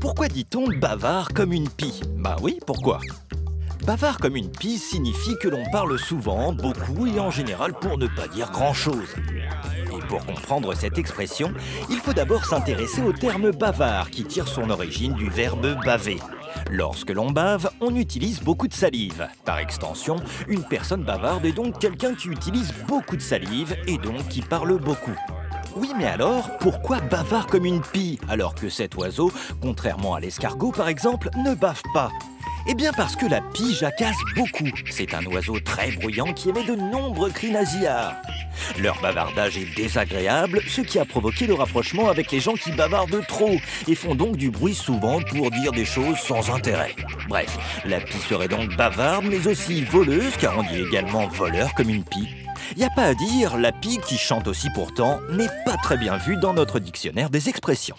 Pourquoi dit-on bavard comme une pie? Ben oui, pourquoi? Bavard comme une pie signifie que l'on parle souvent, beaucoup et en général pour ne pas dire grand-chose. Et pour comprendre cette expression, il faut d'abord s'intéresser au terme bavard qui tire son origine du verbe baver. Lorsque l'on bave, on utilise beaucoup de salive. Par extension, une personne bavarde est donc quelqu'un qui utilise beaucoup de salive et donc qui parle beaucoup. Oui, mais alors, pourquoi bavard comme une pie alors que cet oiseau, contrairement à l'escargot par exemple, ne bave pas? Eh bien parce que la pie jacasse beaucoup. C'est un oiseau très bruyant qui émet de nombreux cris nasillards. Leur bavardage est désagréable, ce qui a provoqué le rapprochement avec les gens qui bavardent trop et font donc du bruit souvent pour dire des choses sans intérêt. Bref, la pie serait donc bavarde mais aussi voleuse, car on dit également voleur comme une pie. Y a pas à dire, la pie qui chante aussi pourtant n'est pas très bien vue dans notre dictionnaire des expressions.